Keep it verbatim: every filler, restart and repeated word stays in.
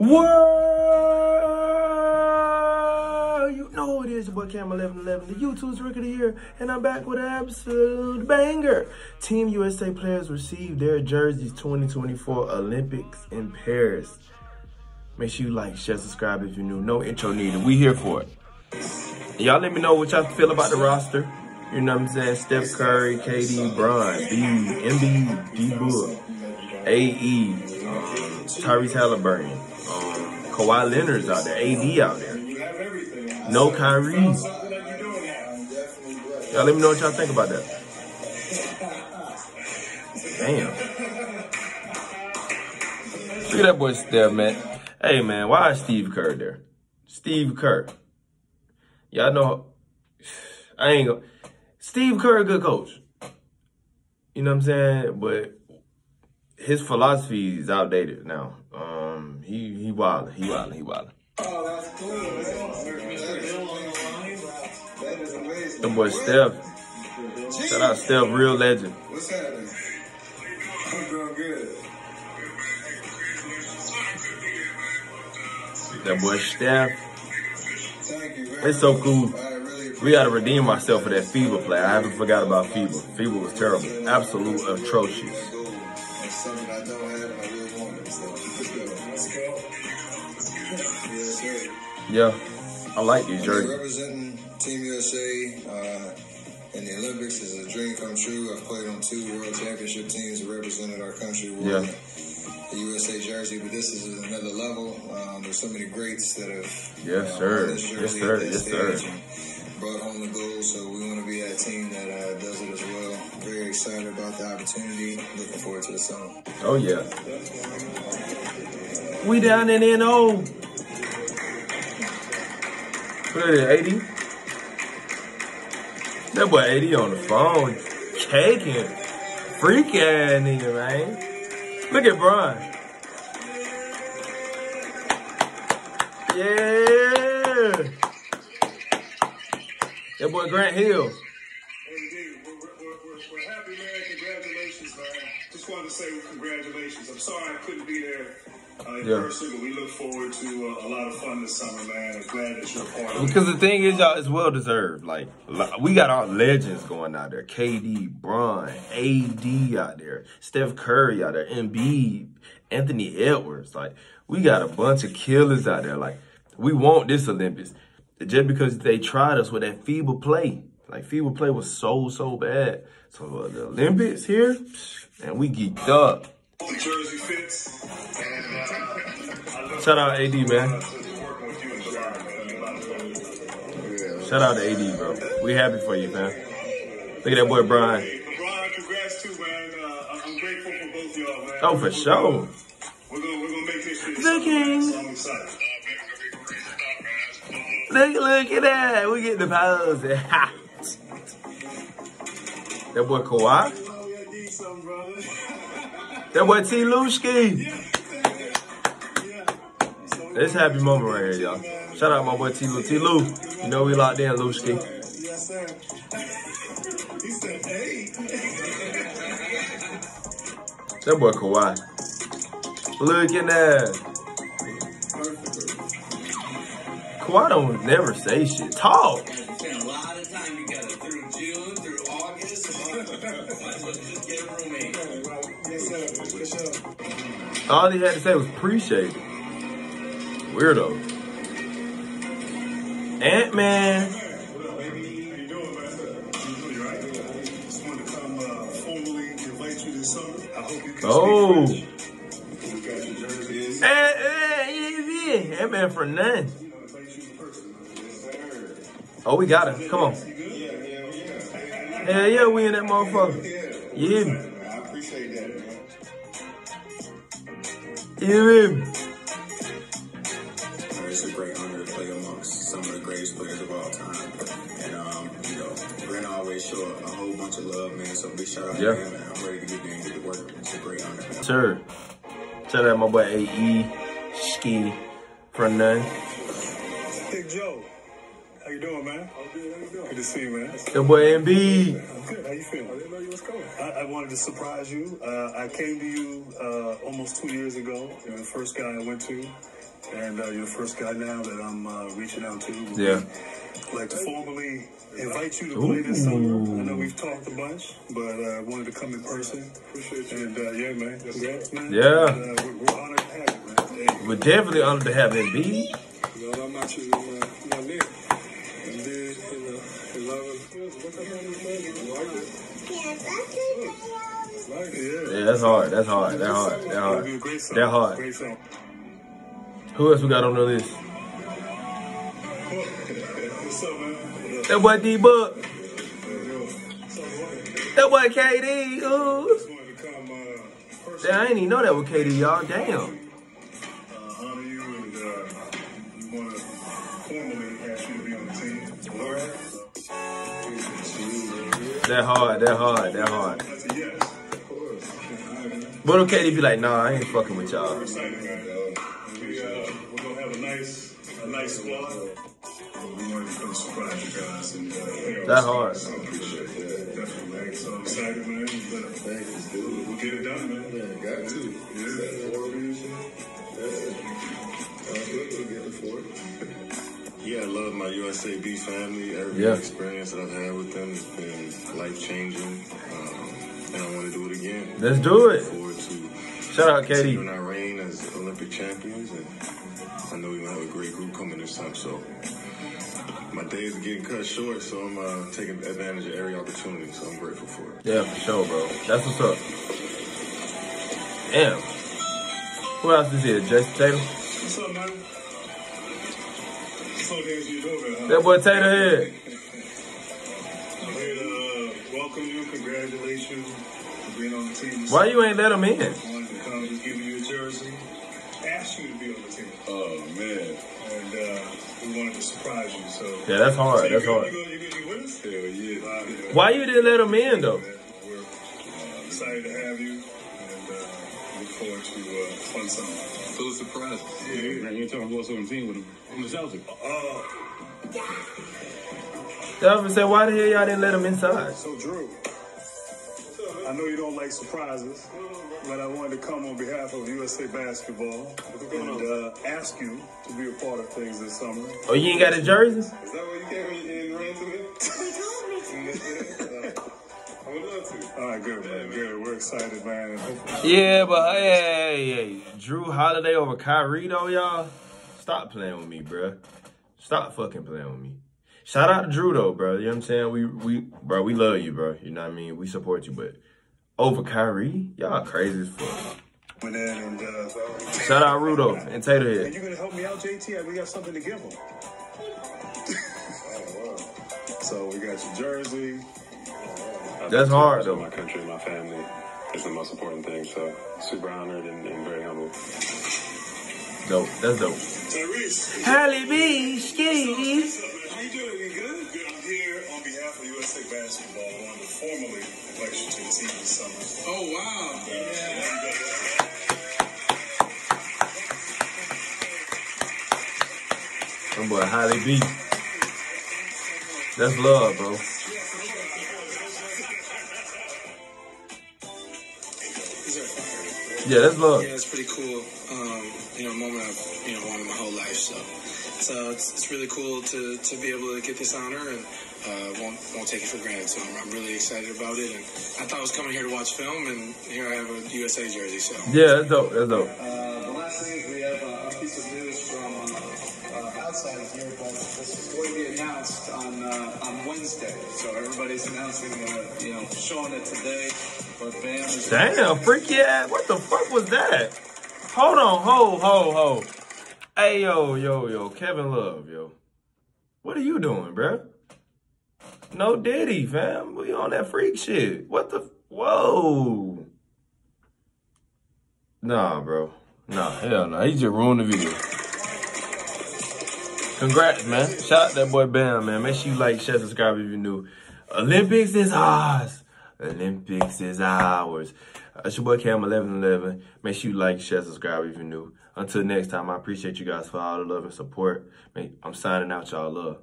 Whoa! You know who it is, your boy Cam eleven eleven, the YouTube's Rookie of the Year, and I'm back with an absolute banger. Team U S A players received their jerseys twenty twenty-four Olympics in Paris. Make sure you like, share, subscribe if you're new. No intro needed. We here for it. Y'all let me know what y'all feel about the roster. You know what I'm saying? Steph Curry, K D, Bron, B, M B U, D. Bull, A E, um, Tyrese Haliburton, um, Kawhi Leonard's out there, A D out there. No Kyrie. Y'all let me know what y'all think about that. Damn. Look at that boy Steph, man. Hey, man, why is Steve Kerr there? Steve Kerr. Y'all know, I ain't gonna... Steve Kerr, good coach. You know what I'm saying? But his philosophy is outdated now. Um, he he wildin', he wildin', he wildin'. Oh, that's cool. That is amazing. The boy Steph. Shout out Steph, real legend. What's happening? I'm doing good. That boy Steph. Thank you. It's so cool. We gotta redeem myself for that FIBA play. I haven't forgot about FIBA. FIBA was terrible. Absolute atrocious. Yeah, I like these jerseys. Representing Team U S A uh, in the Olympics is a dream come true. I've played on two world championship teams that represented our country. We're yeah. The U S A jersey, but this is another level. Um, there's so many greats that have yes, uh, sir. This yes, sir. This yes, sir. Brought home the goal, so we want to be that team that uh, does it as well. Very excited about the opportunity. Looking forward to the song. Oh, yeah. We down in N O. Look at it, eighty. That boy eighty on the phone. Caking. Freaking nigga, man. Look at Bron. Yeah. That boy Grant Hill. Hey, dude, we're, we're, we're, we're happy, man. Congratulations, man. Just wanted to say congratulations. I'm sorry I couldn't be there uh, in yeah. person, but we look forward to uh, a lot of fun this summer, man. I'm glad that you're part of it. Because the thing is, y'all, it's well-deserved. Like, we got our legends going out there. K D, Bron, A D out there. Steph Curry out there. M B, Anthony Edwards. Like, we got a bunch of killers out there. Like, we want this Olympics. Just because they tried us with that FIBA play. Like, FIBA play was so, so bad. So, uh, the Olympics here, and we geeked up. Jersey fits. And, uh, shout out A D, man. Shout out to A D, bro. We happy for you, man. Look at that boy, Brian. Brian, congrats too, man. Uh, I'm grateful for both y'all, man. Oh, for sure. We're going to make this shit. Looking. I'm excited. Look, look at that. We get the pose. That boy Kawhi. That boy T. Lushki. This happy moment right here, y'all. Shout out my boy T. Lu. T. Lu, you know we locked in, Lushki. Yes, sir. He said, hey. That boy Kawhi. Look at that. Why don't never say shit? Talk. Spent a lot of time together through June, through August. Just get a roommate. Yes, sir. Yes, sir. All he had to say was appreciate it. Weirdo. Ant Man. Oh. Hey, hey, Ant Man for none. Oh, we got it. Come on. Yeah, yeah, yeah. Hell yeah, we in that motherfucker. Yeah. I appreciate that, man. Yeah. It's a great honor to play amongst some of the greatest players of all time. And, um, you know, we're going to always show a whole bunch of love, man. So big shout out yeah. to him, man. I'm ready to get there and get to work. It's a great honor, man. Sure. Shout out my boy A E, Ski, Front Nine. Big Joe. How you doing, man? I'm good. How you doing? Good to see you, man. Your boy M B. I'm good. How you feeling? I didn't know you was coming. I, I wanted to surprise you. Uh, I came to you uh, almost two years ago. You're the first guy I went to. and uh, you're the first guy now that I'm uh, reaching out to. Yeah. I'd like to formally invite you to play Ooh. This summer. I know we've talked a bunch, but I uh, wanted to come in person. Appreciate you. And uh, yeah, man. Congrats, man. Yeah. And, uh, we're, we're honored to have you, man. Hey. We're definitely honored to have that, B. You know, I'm not you, man. I'm there. I'm there. You know, I love it. You like it? Yeah, that's hard. That's hard. That's hard. That's hard. That hard. hard. Who else we got on the list? What's up, man? That boy D Buck. That boy K D. Ooh. Damn, I didn't even know that was K D, y'all. Damn. That hard, that hard, that hard. But okay, they be like, nah, I ain't fucking with y'all. We're gonna have a nice, a nice squad. We wanted to come surprise you guys. That hard. So I'm excited, man. We'll get it done, man. Got to. Yeah, I love my U S A B family. Every yeah. experience that I've had with them has been life-changing, um, and I want to do it again. Let's do it. To shout out, Katie. Continuing our reign as Olympic champions, and I know we're going to have a great group coming this time, so my days are getting cut short, so I'm uh, taking advantage of every opportunity, so I'm grateful for it. Yeah, for sure, bro. That's what's up. Damn. Who else is here? Jason Tatum? What's up, man? That boy Tater here. Uh, welcome you, congratulations for being on the team. Why you ain't let him in? I wanted to come just give you a jersey. Asked you to be on the team. Oh man. And uh, we wanted to surprise you. So yeah, that's hard. So that's good, hard. You gonna, you gonna, you with us? Hell yeah. Wow, yeah. Why you didn't let him in though? Yeah, we're uh, excited to have you, and uh, look forward to uh, fun summer. So it's a surprise. Yeah, yeah. You ain't talking about something team with him. I'm just out there. Uh, I was gonna say, why the hell y'all didn't let him inside? So, Jrue, I know you don't like surprises, but I wanted to come on behalf of U S A Basketball and uh, ask you to be a part of things this summer. Oh, you ain't got a jersey? Is that why you came and ran to me? You told me to. I would love to. All right, good, man. Yeah, good. We're excited, man. Yeah, but hey, hey, hey. Jrue Holiday over Kyrie, though, y'all. Stop playing with me, bruh. Stop fucking playing with me. Shout out to Jrue, though, bro. You know what I'm saying? We, we, bro, we love you, bro. You know what I mean? We support you, but over Kyrie, y'all crazy as fuck. And, uh, shout out Rudo and Tater here. And you're going to help me out, J T? We got something to give him. So we got your jersey. That's hard, though. My country, my family is the most important thing. So super honored and, and very humble. Dope. That's dope. Tyrese. Halle B. Skitty. What's up, man? How you doing? You good? Good. I'm here on behalf of U S A Basketball. I wanted to formally invite you to the team this summer. Oh, wow. Yeah. yeah. Some boy, Halle B. That's love, bro. Yeah, that's love. Yeah, it's pretty cool. Um, you know, a moment I've you know wanted my whole life. So, so it's it's really cool to to be able to get this honor, and uh, won't won't take it for granted. So I'm, I'm really excited about it. And I thought I was coming here to watch film, and here I have a U S A jersey. So yeah, that's dope. That's dope. Uh, the last thing is we have uh, a piece of news from uh, outside of here, but this is going to be announced on uh, on Wednesday. So everybody's announcing, uh, you know, showing it today. Damn, freaky ass. What the fuck was that? Hold on, ho, ho, ho. Hey, yo, yo, yo, Kevin Love, yo. What are you doing, bruh? No diddy, fam. We on that freak shit. What the, whoa. Nah, bro. Nah, hell no. Nah. He just ruined the video. Congrats, man. Shout out to that boy Bam, man. Make sure you like, share, subscribe if you're new. Olympics is ours. Olympics is ours. It's your boy Cam eleven eleven. Make sure you like, share, subscribe if you're new. Until next time, I appreciate you guys for all the love and support. I'm signing out, y'all. Love.